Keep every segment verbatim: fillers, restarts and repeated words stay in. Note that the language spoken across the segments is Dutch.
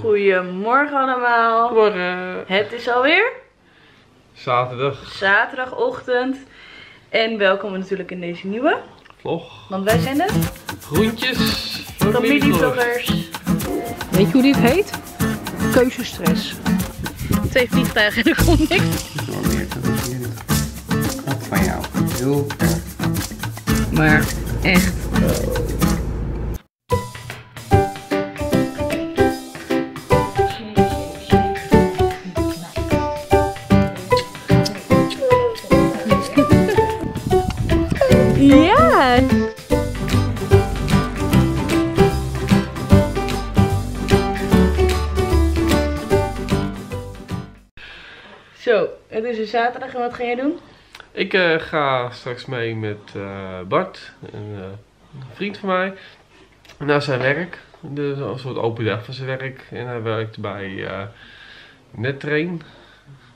Goedemorgen allemaal. Goedemorgen. Het is alweer zaterdag. Zaterdagochtend. En welkom natuurlijk in deze nieuwe vlog. Want wij zijn de Groentjes familievloggers. Weet je hoe dit heet? Keuzestress. Twee vliegtuigen en er komt niks. Oh, meer te doen. Knap van jou. Heel erg. Maar echt. Ja! Zo, het is een zaterdag en wat ga jij doen? Ik uh, ga straks mee met uh, Bart, een, uh, een vriend van mij, naar zijn werk. Dus een soort open dag van zijn werk. En hij werkt bij uh, NedTrain.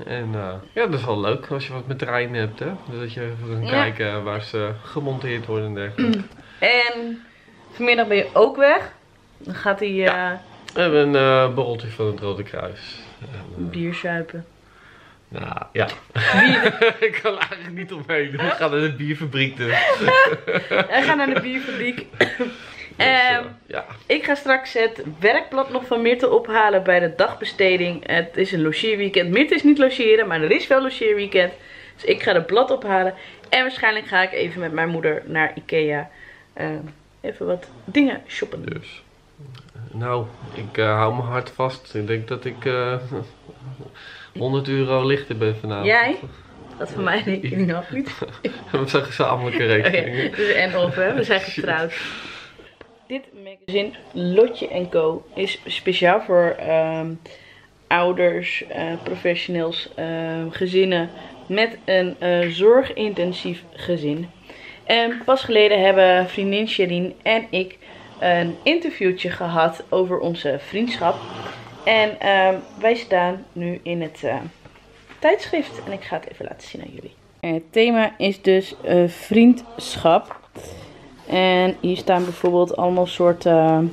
En uh, ja, dat is wel leuk als je wat met treinen hebt, hè. Dus dat je even kan ja. kijken waar ze gemonteerd worden en dergelijke. En vanmiddag ben je ook weg. Dan gaat hij... Uh, ja. We hebben een uh, borreltje van het Rode Kruis. En, uh, bier zuipen. Nou, ja. Ik kan er eigenlijk niet omheen. We gaan naar de bierfabriek dus. We gaan naar de bierfabriek. Dus, uh, um, ja. Ik ga straks het werkblad nog van Mirthe ophalen bij de dagbesteding. Het is een logeerweekend. Mirthe is niet logeren, maar er is wel logeerweekend. Dus ik ga het blad ophalen. En waarschijnlijk ga ik even met mijn moeder naar Ikea uh, even wat dingen shoppen. Dus, nou, ik uh, hou mijn hart vast. Ik denk dat ik uh, honderd euro lichter ben vanavond. Jij? Dat voor mij denk ik nog niet. We zijn gezamenlijke rekening. Okay. Dus en op, hè? We zijn getrouwd. Dit magazine Lotje en Co is speciaal voor um, ouders, uh, professionals, uh, gezinnen met een uh, zorgintensief gezin. En pas geleden hebben vriendin Sherine en ik een interviewtje gehad over onze vriendschap. En um, wij staan nu in het uh, tijdschrift en ik ga het even laten zien aan jullie. En het thema is dus uh, vriendschap. En hier staan bijvoorbeeld allemaal soorten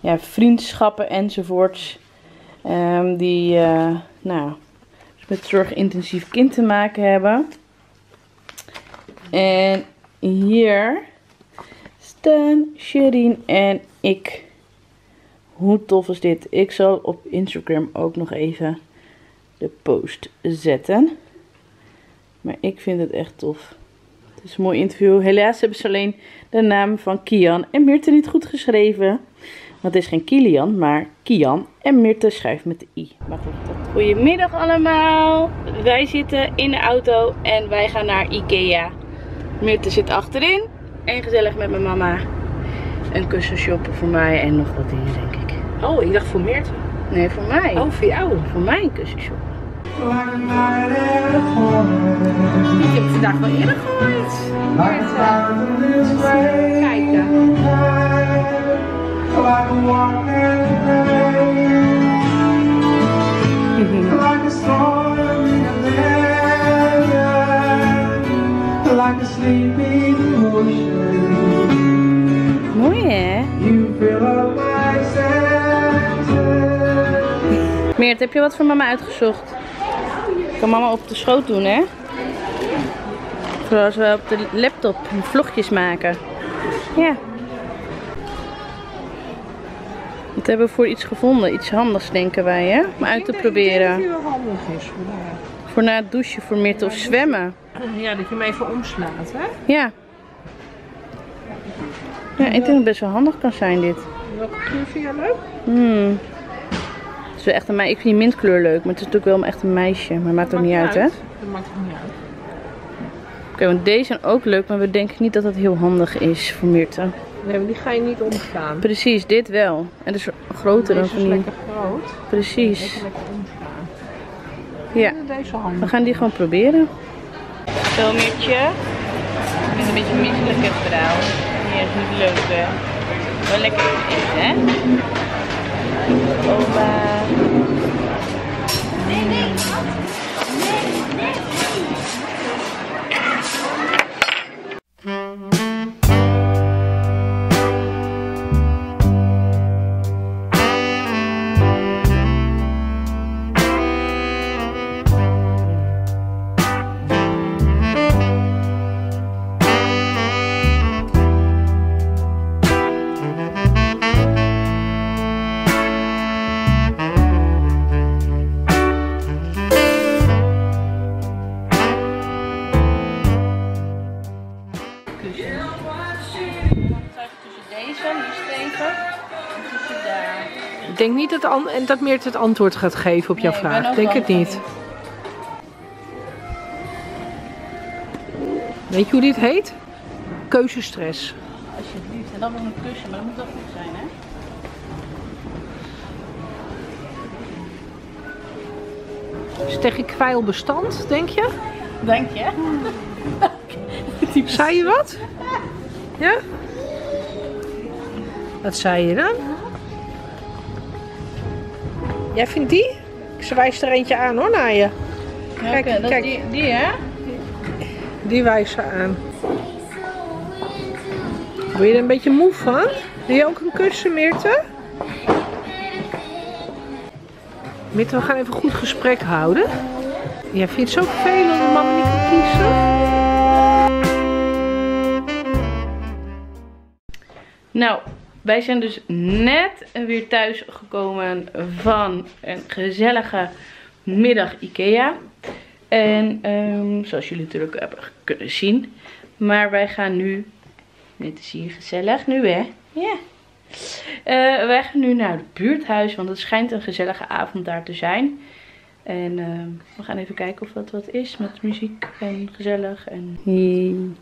ja, vriendschappen enzovoorts. Um, die uh, nou, met zorgintensief kind te maken hebben. En hier staan Sherine en ik. Hoe tof is dit? Ik zal op Instagram ook nog even de post zetten. Maar ik vind het echt tof. Het is een mooi interview. Helaas hebben ze alleen de naam van Kian en Mirthe niet goed geschreven. Want het is geen Kilian, maar Kian en Mirthe schrijft met de i. Maar goed. Goedemiddag allemaal. Wij zitten in de auto en wij gaan naar Ikea. Mirthe zit achterin. En gezellig met mijn mama. Een kussen shoppen voor mij en nog wat dingen denk ik. Oh, ik dacht voor Mirthe. Nee, voor mij. Oh, voor jou. Voor mij een kussen shoppen. Ik heb het vandaag wel eerder gehoord. Maar het, uh, kijken. Mooi hè? Mirthe, heb je wat voor mama uitgezocht? Ik kan mama op de schoot doen, hè? Vooral als we op de laptop vlogjes maken. Ja. Wat hebben we voor iets gevonden? Iets handigs, denken wij, hè? Om uit te proberen. Ik denk dat het heel handig is vandaag. Voor na het douchen, voor Mirthe of zwemmen. Ja, dat je hem even omslaat, hè? Ja. Ja, ik denk dat het best wel handig kan zijn, dit. Welke kleur vind jij leuk? Hmm. Het is wel echt een meisje. Ik vind die mintkleur leuk, maar het is natuurlijk wel echt een meisje. Maar het maakt ook niet uit, hè? Dat maakt ook niet uit. Oké, want deze zijn ook leuk, maar we denken niet dat dat heel handig is voor Mirthe. Nee, maar die ga je niet omslaan. Precies, dit wel. En dus groter dan van die. Deze is lekker groot. Precies. Deze lekker omslaan. Ja. Deze handig. We gaan die gewoon proberen. Zo, Mirtje. Ik vind het een beetje misselijk het verhaal. Ja, het is niet leuk, hè? Wel lekker eten, hè? Opa. Nee, nee, wat? Nee, nee, nee. ik denk niet dat, dat Mirthe het antwoord gaat geven op jouw nee, vraag. Ik denk het niet. Weet je hoe dit heet? Keuzestress. Alsjeblieft. En dan nog een kussen, maar dat moet wel goed zijn, hè? Dus tegen kwijl bestand, denk je? Denk je? Zei je wat? Ja? Wat zei je dan? Jij vindt die? Ze wijst er eentje aan hoor, naar je. Kijk, ja, okay, kijk. Die, die hè? Die wijst ze aan. Word je er een beetje moe van? Wil je ook een kussen, Mirthe? Mirthe, we gaan even een goed gesprek houden. Ja, vind je het zo vervelend dat mama niet kan kiezen? Nou, wij zijn dus net weer thuis gekomen van een gezellige middag IKEA. En um, zoals jullie natuurlijk hebben kunnen zien. Maar wij gaan nu, dit is hier gezellig nu hè? Ja. Yeah. Uh, wij gaan nu naar het buurthuis, want het schijnt een gezellige avond daar te zijn. En uh, we gaan even kijken of dat wat is met muziek en gezellig. En, hmm.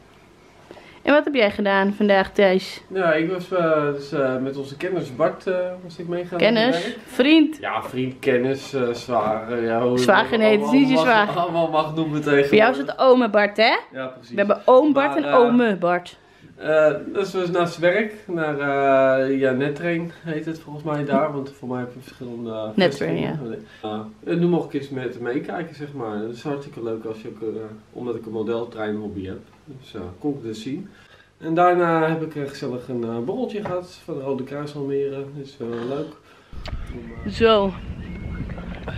en wat heb jij gedaan vandaag, Thijs? Ja, ik was uh, dus, uh, met onze kennis Bart uh, was ik meegaan. Kennis? Vriend? Ja, vriend, kennis, uh, zwager. Ja, zwager, nee, het is niet je zwager. Allemaal mag noemen tegen. Voor jou is het ome Bart, hè? Ja, precies. We hebben oom Bart maar, en uh, ome Bart. Uh, dus we zijn naar zijn werk, naar uh, ja, NedTrain heet het volgens mij daar, want voor mij heb je verschillende... Uh, NedTrain, ja. Uh, en nu mocht ik eens met meekijken, zeg maar. Dat is hartstikke leuk, als je ook, uh, omdat ik een modeltreinhobby heb. Dus uh, kon ik dus zien. En daarna heb ik uh, gezellig een uh, borreltje gehad van de Rode Kruis Almere, dus uh, leuk. Zo,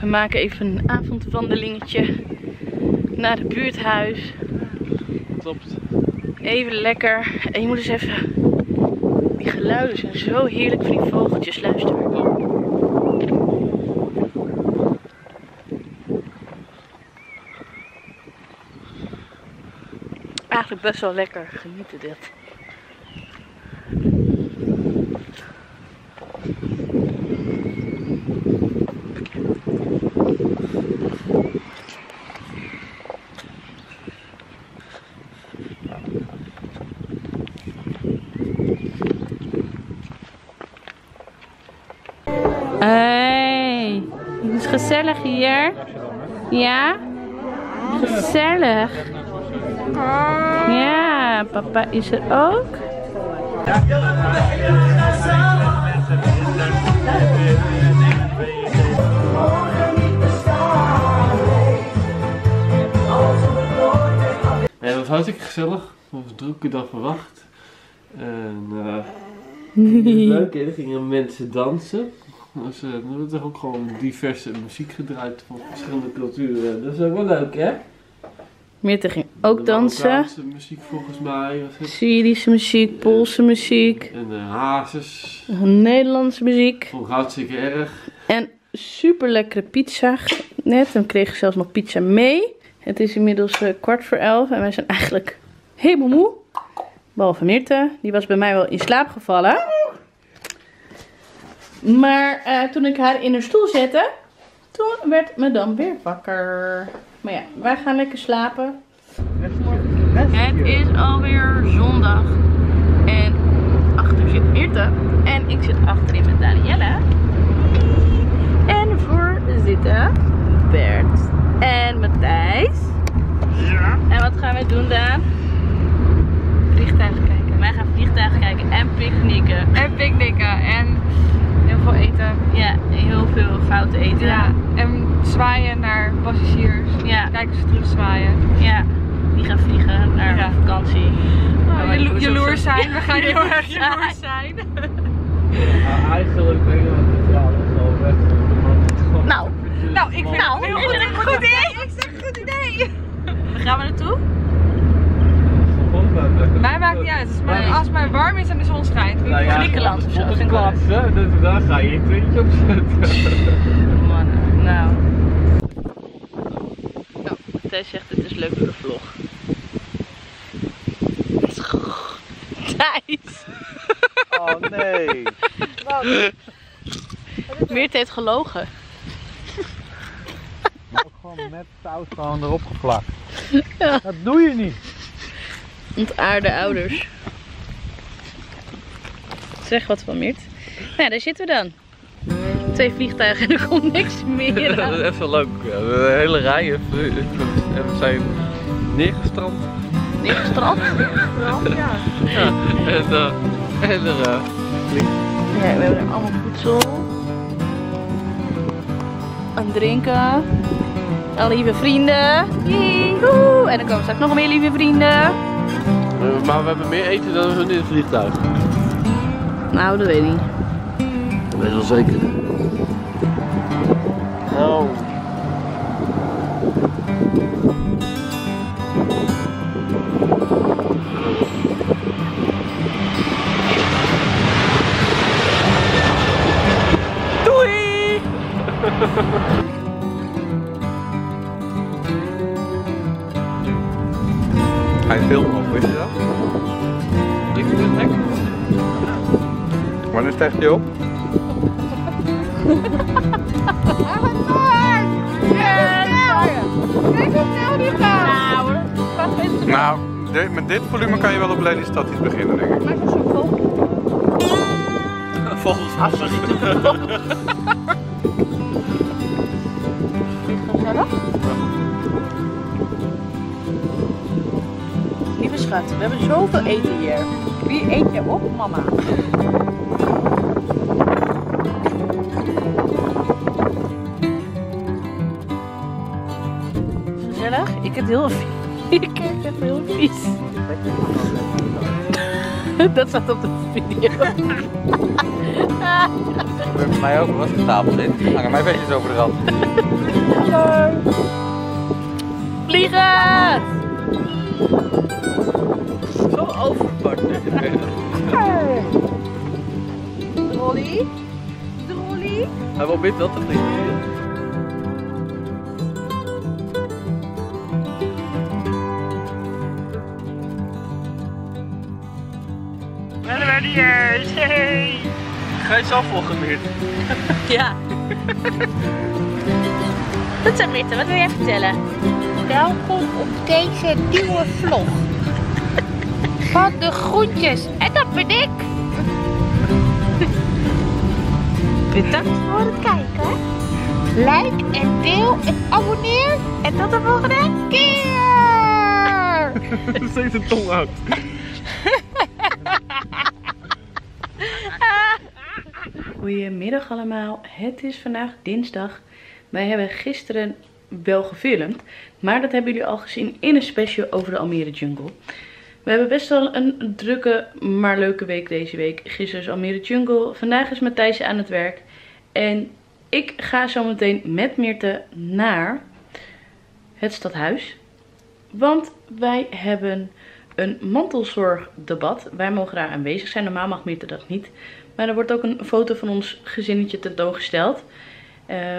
we maken even een avondwandelingetje naar het buurthuis. Klopt. Even lekker. En je moet eens even. Die geluiden zijn zo heerlijk voor die vogeltjes. Luister. Eigenlijk best wel lekker. Genieten dit. Hey, het is gezellig hier. Ja? Gezellig. Ja, papa is er ook. Ja, dat was ik gezellig. Dat was een drukke dag verwacht. En uh, leuk, hè? Er gingen mensen dansen. Dus uh, er wordt toch ook gewoon diverse muziek gedraaid van verschillende culturen. Dat is ook wel leuk, hè? Mirthe ging ook dansen. Marokkaanse muziek volgens mij. Syrische muziek, Poolse muziek. En uh, hazes. Nederlandse muziek. Vond ik hartstikke erg. En super lekkere pizza. Net, dan kreeg ik zelfs nog pizza mee. Het is inmiddels uh, kwart voor elf en wij zijn eigenlijk helemaal moe. Behalve Mirthe, die was bij mij wel in slaap gevallen. Maar uh, toen ik haar in haar stoel zette, toen werd me dan weer wakker. Maar ja, wij gaan lekker slapen. Het is alweer zondag. En achter zit Mirthe. En ik zit achterin met Danielle. En voor zitten Bert en Matthijs. Ja. En wat gaan we doen, Daan? Vliegtuigen kijken. Wij gaan vliegtuigen kijken en picknicken. En picknicken en... heel veel eten. Ja, heel veel fout eten. Ja, en zwaaien naar passagiers. Ja. Kijken ze terug zwaaien. Ja, die gaan vliegen naar ja. vakantie. Oh, jalo jaloers zijn, ja. we gaan heel erg jaloers zijn. Ja, eigenlijk ben je wel vertrouwen. Nou, nou, ik vind nou, het heel goed, goed idee. Ik zeg een goed idee. Waar gaan we naartoe? Mij maakt niet uit, maar nee. als het maar warm is en de zon schijnt. Nou ja, Griekenland of zo. Daar ga je een tweetje op zetten. Man, nou. Nou, Thijs zegt het is leuk voor de vlog. Thijs! Oh nee! Wat? Mirthe heeft gelogen. Maar ook gewoon met saus gewoon erop geplakt. Ja. Dat doe je niet. Ontaarde ouders. Zeg wat van Mirthe. Nou, daar zitten we dan. Twee vliegtuigen en er komt niks meer. Dat is echt wel leuk. De hele rij en we zijn neergestrand. Neergestrand? Neergestrand, ja. Ja. En, uh, en er uh, niks. Ja, we hebben allemaal voedsel. En drinken. Alle lieve vrienden. Woe! En dan komen straks nog meer lieve vrienden. Maar we hebben meer eten dan we in het vliegtuig. Nou, dat weet ik niet. Dat weet ik wel zeker. Nou. Doei! Hij filmt nog, weet je dat? Ik vind het lekker. Wanneer stijgt hij op? Hij gaat door! Kijk hoe snel die gaat! Nou, dit, met dit volume kan je wel op Lelystad iets beginnen, denk ik. Maar het is een vogel. Vogels afschieten. Vind je het gezellig? Lieve schat, we hebben zoveel eten hier. Wie eet je op, mama? Ik heb het heel vies. Ik heb het heel vies. Dat staat op de video. Bij mij ook was een tafel in. Hangen mijn beetjes over de rand. Hallo. Vliegen! Zo overpakt. Drolly. Drolly. Hij probeert wel te vliegen. Yes, hey! Ga je zelf volgen, Mirthe? Ja. Goed zo, Mirthe, wat wil jij vertellen? Welkom op deze nieuwe vlog van De Groentjes. En dat ben ik! Bedankt voor het kijken. Like en deel en abonneer. En tot de volgende keer! Dat is steeds een tong uit. Goedemiddag allemaal, het is vandaag dinsdag. Wij hebben gisteren wel gefilmd, maar dat hebben jullie al gezien in een special over de Almere Jungle. We hebben best wel een drukke, maar leuke week deze week. Gisteren is Almere Jungle, vandaag is Matthijs aan het werk. En ik ga zo meteen met Mirthe naar het stadhuis. Want wij hebben een mantelzorgdebat. Wij mogen daar aanwezig zijn, normaal mag Mirthe dat niet. Maar er wordt ook een foto van ons gezinnetje tentoongesteld.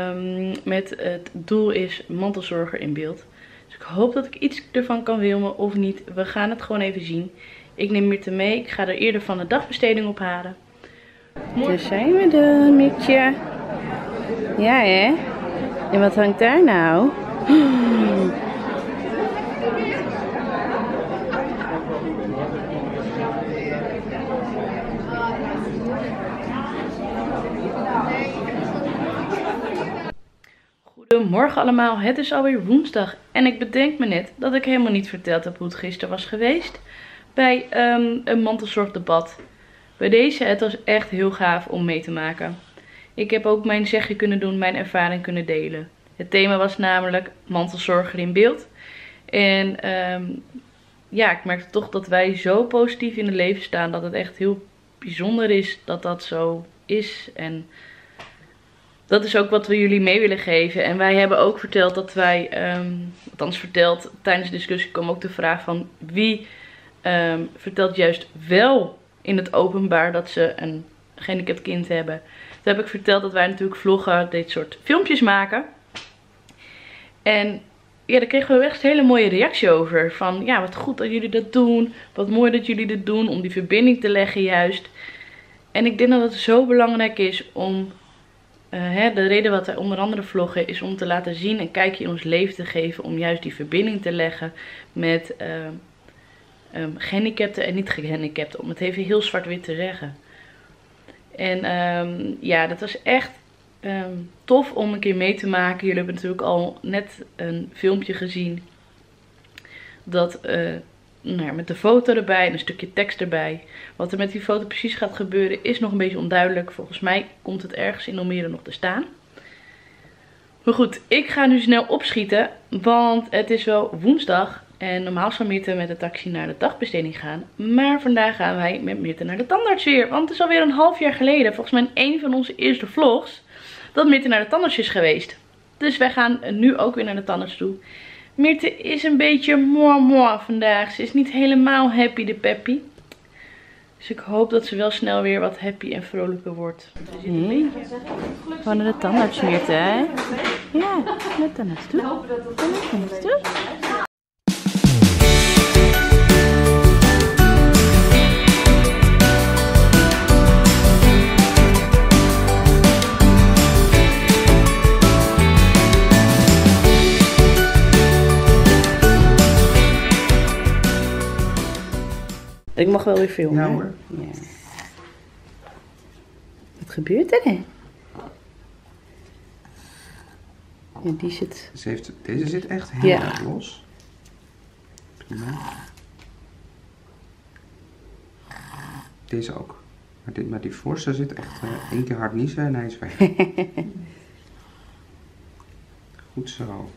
Um, met het doel is mantelzorger in beeld. Dus ik hoop dat ik iets ervan kan filmen of niet. We gaan het gewoon even zien. Ik neem Mirthe mee. Ik ga er eerder van de dagbesteding ophalen. Daar zijn we dan, Mirtje. Ja, hè? En wat hangt daar nou? Hmm. Goedemorgen allemaal, het is alweer woensdag en ik bedenk me net dat ik helemaal niet verteld heb hoe het gisteren was geweest bij um, een mantelzorgdebat. Bij deze, het was echt heel gaaf om mee te maken. Ik heb ook mijn zegje kunnen doen, mijn ervaring kunnen delen. Het thema was namelijk mantelzorger in beeld. En um, ja, ik merkte toch dat wij zo positief in het leven staan dat het echt heel bijzonder is dat dat zo is en... Dat is ook wat we jullie mee willen geven. En wij hebben ook verteld dat wij, um, althans verteld, tijdens de discussie kwam ook de vraag van wie um, vertelt juist wel in het openbaar dat ze een gehandicapt kind hebben. Toen heb ik verteld dat wij natuurlijk vloggen, dit soort filmpjes maken. En ja, daar kregen we echt een hele mooie reactie over. Van ja, wat goed dat jullie dat doen. Wat mooi dat jullie dit doen om die verbinding te leggen juist. En ik denk dat het zo belangrijk is om... Uh, hè, de reden wat wij onder andere vloggen is om te laten zien, een kijkje in ons leven te geven, om juist die verbinding te leggen met uh, um, gehandicapten en niet gehandicapten, om het even heel zwart-wit te zeggen. En um, ja, dat was echt um, tof om een keer mee te maken. Jullie hebben natuurlijk al net een filmpje gezien dat uh, nou ja, met de foto erbij en een stukje tekst erbij. Wat er met die foto precies gaat gebeuren is nog een beetje onduidelijk. Volgens mij komt het ergens in Almere nog te staan. Maar goed, ik ga nu snel opschieten, want het is wel woensdag. En normaal zou Mirthe met de taxi naar de dagbesteding gaan. Maar vandaag gaan wij met Mirthe naar de tandarts weer. Want het is alweer een half jaar geleden, volgens mij in een van onze eerste vlogs, dat Mirthe naar de tandarts is geweest. Dus wij gaan nu ook weer naar de tandarts toe. Mirthe is een beetje moi-moi vandaag. Ze is niet helemaal happy de peppy. Dus ik hoop dat ze wel snel weer wat happy en vrolijker wordt. Nee. Gewoon naar de tandarts, Mirthe, hè? Ja, naar de tandarts toe. Tandarts toe. Ik mag wel weer filmen. Nou hoor. Ja. Wat gebeurt er, hè? Ja, die zit... Ze heeft, deze zit echt heel ja. erg los. Prima. Deze ook. Maar, dit, maar die voorste zit echt uh, één keer hard niezen en hij is weg. Goed zo.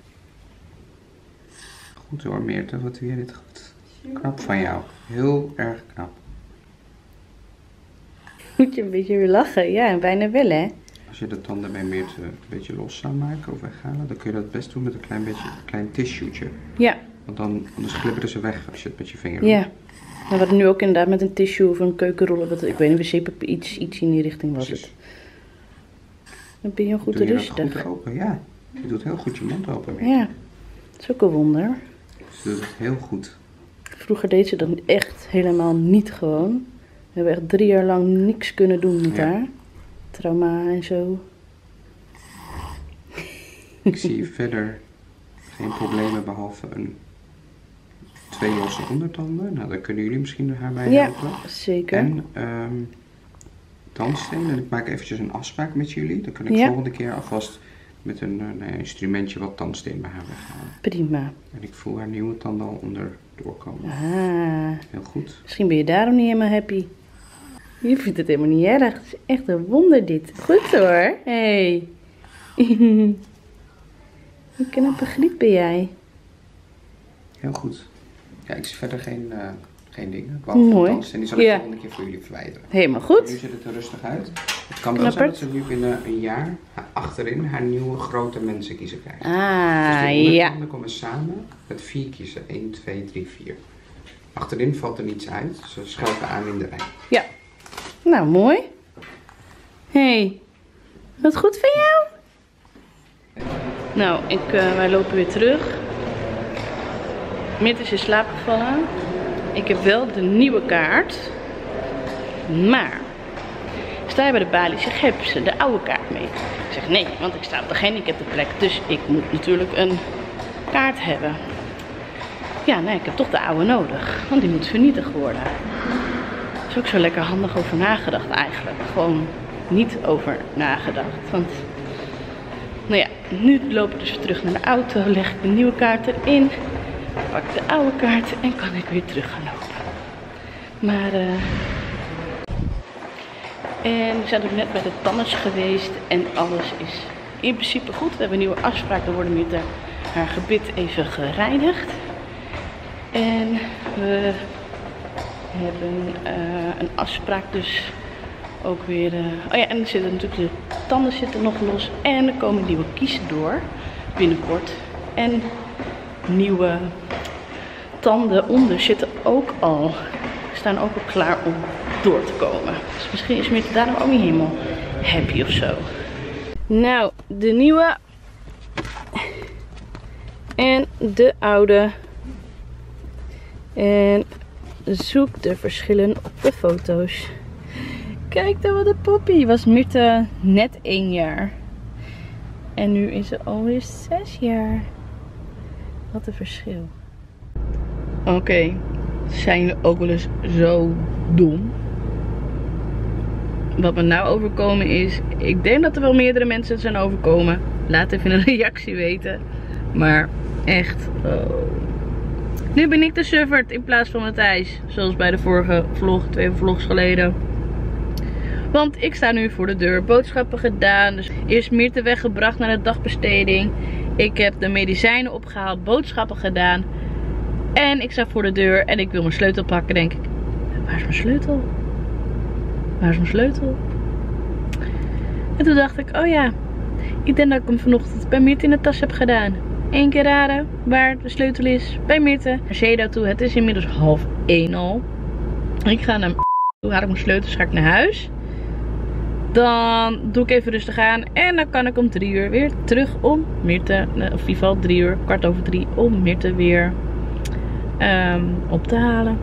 Goed hoor, Mirthe. Wat doe jij dit goed? Knap van jou. Heel erg knap. Moet je een beetje weer lachen. Ja, bijna wel, hè. Als je de tanden bij Mirthe een beetje los zou maken of weghalen, dan kun je dat best doen met een klein beetje, een klein tissuetje. Ja. Want dan, anders glibberen ze weg als je het met je vinger doet. Ja. Maar wat nu ook inderdaad met een tissue of een keukenroller, wat, ik weet niet, wc-papier, iets, iets in die richting was Precies. het. Dan ben je goed doe rustig. Je goed open, ja. Je doet heel goed je mond open, Mirthe. Ja. Dat is ook een wonder. Ze doet het heel goed. Vroeger deed ze dat echt helemaal niet gewoon. We hebben echt drie jaar lang niks kunnen doen met ja. haar. Trauma en zo. Ik zie verder geen problemen behalve een twee losse ondertanden. Nou, daar kunnen jullie misschien haar bij helpen. Ja, zeker. En um, tandstenen. Ik maak eventjes een afspraak met jullie. Dan kan ik ja. volgende keer alvast met een uh, nou ja, instrumentje wat tandsteen bij haar weghalen. Prima. En ik voel haar nieuwe tanden al onder... doorkomen. Ah. Heel goed. Misschien ben je daarom niet helemaal happy. Je vindt het helemaal niet erg. Het is echt een wonder dit. Goed hoor. Hé. Hey. Hoe knappe griep ben jij? Heel goed. Ja, ik zie verder geen, uh, geen dingen. Ik wou en die zal ik ja. de volgende keer voor jullie verwijderen. Helemaal goed. Nu ziet het er rustig uit. Het kan wel zijn dat ze nu binnen een jaar achterin haar nieuwe grote mensen kiezen krijgt. Ah, dus de ja. komen samen met vier kiezen. één, twee, drie, vier. Achterin valt er niets uit. Ze schuiven aan in de rij. Ja. Nou, mooi. Hé. Hey. Wat goed van jou? Nou, ik, uh, wij lopen weer terug. Mirthe is in slaap gevallen. Ik heb wel de nieuwe kaart. Maar... sta je bij de balie, zeg, heb ze de oude kaart mee? Ik zeg nee, want ik sta op de gehandicaptenplek, dus ik moet natuurlijk een kaart hebben. Ja, nee, ik heb toch de oude nodig, want die moet vernietigd worden. Daar is ook zo lekker handig over nagedacht eigenlijk. Gewoon niet over nagedacht, want... nou ja, nu loop ik dus weer terug naar de auto, leg ik de nieuwe kaart erin, pak de oude kaart en kan ik weer terug gaan lopen. Maar... Uh... en we zijn ook net bij de tandarts geweest en alles is in principe goed. We hebben een nieuwe afspraak, er worden met haar gebit even gereinigd. En we hebben uh, een afspraak dus ook weer... Uh, oh ja, en er zitten natuurlijk de tanden zitten nog los en er komen nieuwe kiezen door binnenkort. En nieuwe tanden onder zitten ook al, staan ook al klaar om door te komen. Dus misschien is Mirthe daarom ook niet helemaal happy of zo. Nou, de nieuwe en de oude. En zoek de verschillen op de foto's. Kijk dan, wat een poppie. Was Mirthe net één jaar. En nu is ze alweer zes jaar. Wat een verschil. Oké, okay. Zijn jullie ook wel eens zo dom? Wat me nou overkomen is, ik denk dat er wel meerdere mensen zijn overkomen. Laat even een reactie weten. Maar echt, oh. Nu ben ik de sufferd in plaats van Matthijs. Zoals bij de vorige vlog, twee vlogs geleden. Want ik sta nu voor de deur. Boodschappen gedaan. Dus eerst Mirthe weggebracht naar de dagbesteding. Ik heb de medicijnen opgehaald. Boodschappen gedaan. En ik sta voor de deur. En ik wil mijn sleutel pakken, denk ik. Waar is mijn sleutel? Waar is mijn sleutel? En toen dacht ik, oh ja. Ik denk dat ik hem vanochtend bij Mirthe in de tas heb gedaan. Eén keer raden waar de sleutel is. Bij Mirthe. Naar Zeda toe. Het is inmiddels half één al. Ik ga naar toe. Haal ik mijn sleutels. Ga ik naar huis. Dan doe ik even rustig aan. En dan kan ik om drie uur weer terug om Mirthe. Of in ieder geval drie uur. Kwart over drie. Om Mirthe weer um, op te halen.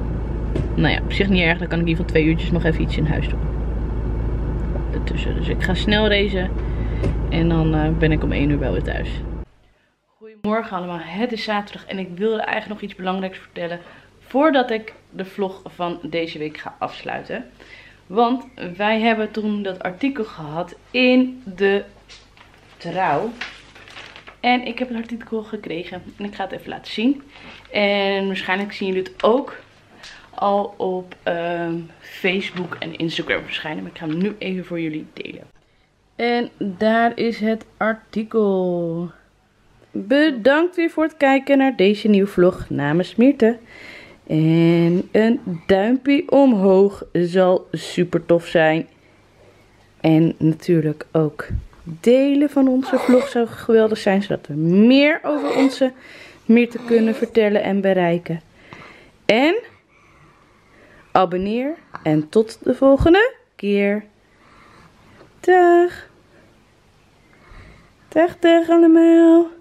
Nou ja, op zich niet erg. Dan kan ik in ieder geval twee uurtjes nog even iets in huis doen. Ertussen. Dus ik ga snel racen. En dan uh, ben ik om één uur wel weer thuis. Goedemorgen allemaal. Het is zaterdag. En ik wilde eigenlijk nog iets belangrijks vertellen. Voordat ik de vlog van deze week ga afsluiten. Want wij hebben toen dat artikel gehad in de Trouw. En ik heb een artikel gekregen. En ik ga het even laten zien. En waarschijnlijk zien jullie het ook al op uh, Facebook en Instagram verschijnen. Maar ik ga hem nu even voor jullie delen. En daar is het artikel. Bedankt weer voor het kijken naar deze nieuwe vlog namens Mirthe. En een duimpje omhoog zal super tof zijn. En natuurlijk ook delen van onze vlog zou geweldig zijn. Zodat we meer over onze Mirthe kunnen vertellen en bereiken. En abonneer. En tot de volgende keer. Dag. Dag, dag allemaal.